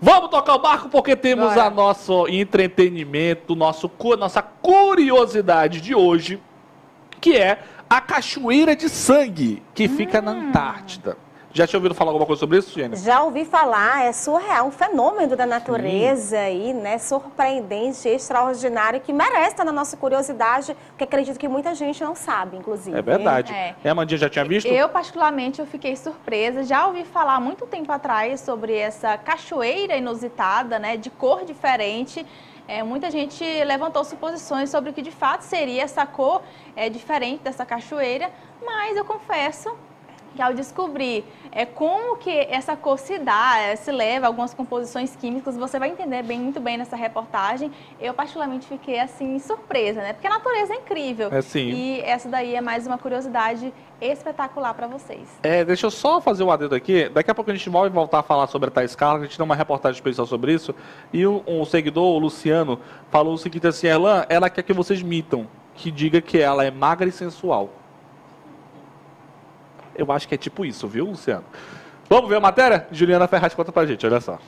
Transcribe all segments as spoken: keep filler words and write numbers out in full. Vamos tocar o barco porque temos o nosso entretenimento, nosso, nossa curiosidade de hoje, que é a Cachoeira de Sangue, que hum. fica na Antártida. Já tinha ouvido falar alguma coisa sobre isso, Jennifer? Já ouvi falar, é surreal, um fenômeno da natureza Sim. aí, né? Surpreendente, extraordinário, que merece estar na nossa curiosidade, porque acredito que muita gente não sabe, inclusive. É verdade. É. E a Mandinha já tinha visto? Eu, particularmente, eu fiquei surpresa. Já ouvi falar muito tempo atrás sobre essa cachoeira inusitada, né? De cor diferente. É, muita gente levantou suposições sobre o que de fato seria essa cor é, diferente dessa cachoeira, mas eu confesso que ao descobrir é, como que essa cor se dá, é, se leva a algumas composições químicas, você vai entender bem, muito bem nessa reportagem. Eu particularmente fiquei assim surpresa, né? Porque a natureza é incrível. É, sim. E essa daí é mais uma curiosidade espetacular para vocês. É, deixa eu só fazer um adendo aqui. Daqui a pouco a gente vai voltar a falar sobre a Thais Carla, a gente deu uma reportagem especial sobre isso. E um, um seguidor, o Luciano, falou o seguinte assim: Erlan, ela quer que vocês mitam, que diga que ela é magra e sensual. Eu acho que é tipo isso, viu, Luciano? Vamos ver a matéria? Juliana Ferraz conta pra gente, olha só.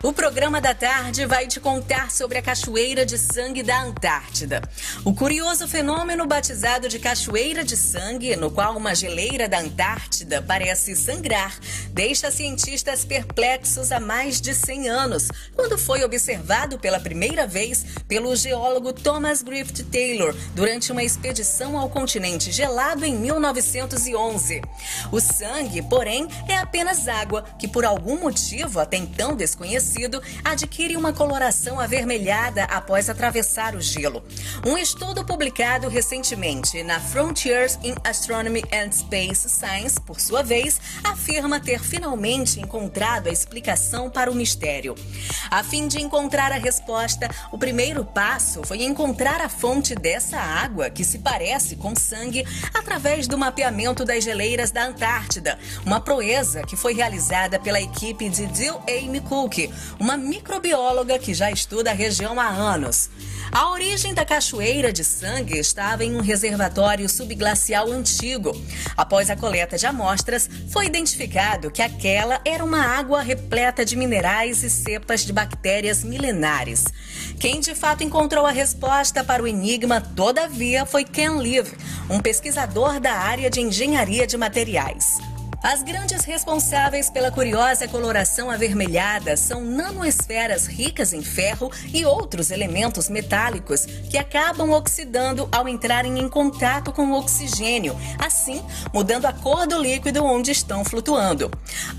O programa da tarde vai te contar sobre a Cachoeira de Sangue da Antártida. O curioso fenômeno batizado de Cachoeira de Sangue, no qual uma geleira da Antártida parece sangrar, deixa cientistas perplexos há mais de cem anos, quando foi observado pela primeira vez pelo geólogo Thomas Griffith Taylor durante uma expedição ao continente gelado em mil novecentos e onze. O sangue, porém, é apenas água que, por algum motivo até então desconhecido, adquire uma coloração avermelhada após atravessar o gelo. Um estudo publicado recentemente na Frontiers in Astronomy and Space Science, por sua vez, afirma ter finalmente encontrado a explicação para o mistério. A fim de encontrar a resposta, o primeiro passo foi encontrar a fonte dessa água, que se parece com sangue, através do mapeamento das geleiras da Antártida, uma proeza que foi realizada pela equipe de Dell Amy Cook, uma microbióloga que já estuda a região há anos. A origem da Cachoeira de Sangue estava em um reservatório subglacial antigo. Após a coleta de amostras, foi identificado que aquela era uma água repleta de minerais e cepas de bactérias milenares. Quem de fato encontrou a resposta para o enigma, todavia, foi Ken Liv, um pesquisador da área de engenharia de materiais. As grandes responsáveis pela curiosa coloração avermelhada são nanoesferas ricas em ferro e outros elementos metálicos que acabam oxidando ao entrarem em contato com o oxigênio, assim mudando a cor do líquido onde estão flutuando.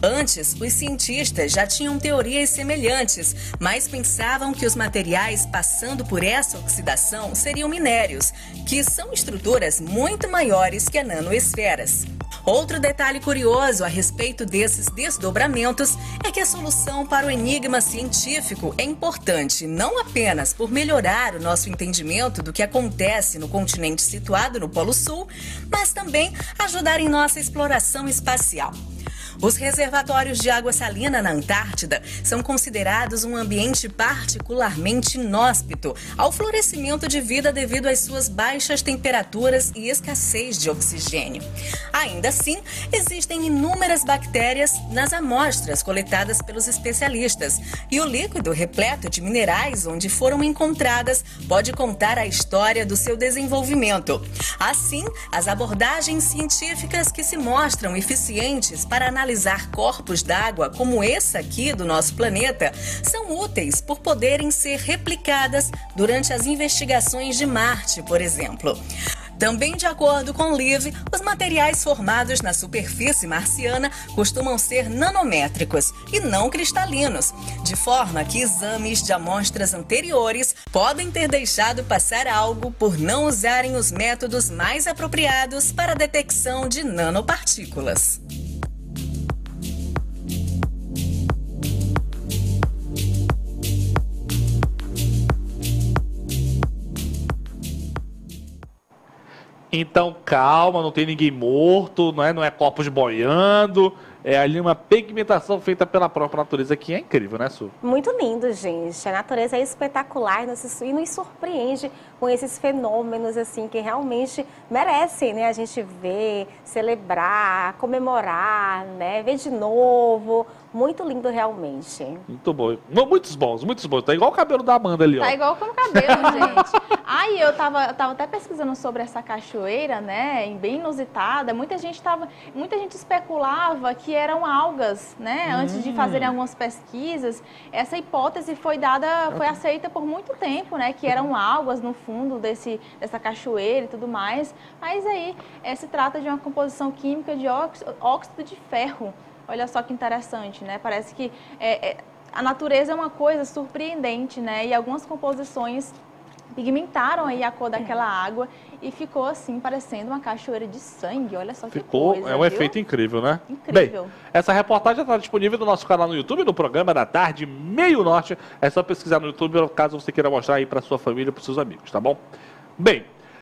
Antes, os cientistas já tinham teorias semelhantes, mas pensavam que os materiais passando por essa oxidação seriam minérios, que são estruturas muito maiores que as nanoesferas. Outro detalhe curioso a respeito desses desdobramentos é que a solução para o enigma científico é importante não apenas por melhorar o nosso entendimento do que acontece no continente situado no Polo Sul, mas também ajudar em nossa exploração espacial. Os reservatórios de água salina na Antártida são considerados um ambiente particularmente inóspito ao florescimento de vida devido às suas baixas temperaturas e escassez de oxigênio. Ainda assim, existem inúmeras bactérias nas amostras coletadas pelos especialistas, e o líquido repleto de minerais onde foram encontradas pode contar a história do seu desenvolvimento. Assim, as abordagens científicas que se mostram eficientes para analisar Analisar corpos d'água como esse aqui do nosso planeta são úteis por poderem ser replicadas durante as investigações de Marte, por exemplo. Também de acordo com Liv, os materiais formados na superfície marciana costumam ser nanométricos e não cristalinos, de forma que exames de amostras anteriores podem ter deixado passar algo por não usarem os métodos mais apropriados para a detecção de nanopartículas. Então, calma, não tem ninguém morto, não é, não é corpos boiando, é ali uma pigmentação feita pela própria natureza, que é incrível, né, Su? Muito lindo, gente. A natureza é espetacular e nos surpreende com esses fenômenos, assim, que realmente merecem, né, a gente ver, celebrar, comemorar, né, ver de novo, Muito lindo realmente. Muito bom. Muitos bons, muitos bons. Tá igual o cabelo da Amanda ali, ó. Tá igual como o cabelo, gente. Aí eu tava, eu tava até pesquisando sobre essa cachoeira, né? Bem inusitada. Muita gente tava, muita gente especulava que eram algas, né? Antes hum. de fazerem algumas pesquisas. Essa hipótese foi dada, foi aceita por muito tempo, né? Que eram algas no fundo desse, dessa cachoeira e tudo mais. Mas aí é, se trata de uma composição química de óxido, óxido de ferro. Olha só que interessante, né? Parece que é, é, a natureza é uma coisa surpreendente, né? E algumas composições pigmentaram aí a cor daquela água e ficou assim, parecendo uma cachoeira de sangue. Olha só que ficou, coisa, é um viu? Efeito incrível, né? Incrível. Bem, essa reportagem está disponível no nosso canal no YouTube, no programa da tarde, Meio Norte. É só pesquisar no YouTube, caso você queira mostrar aí para sua família, para seus amigos, tá bom? Bem...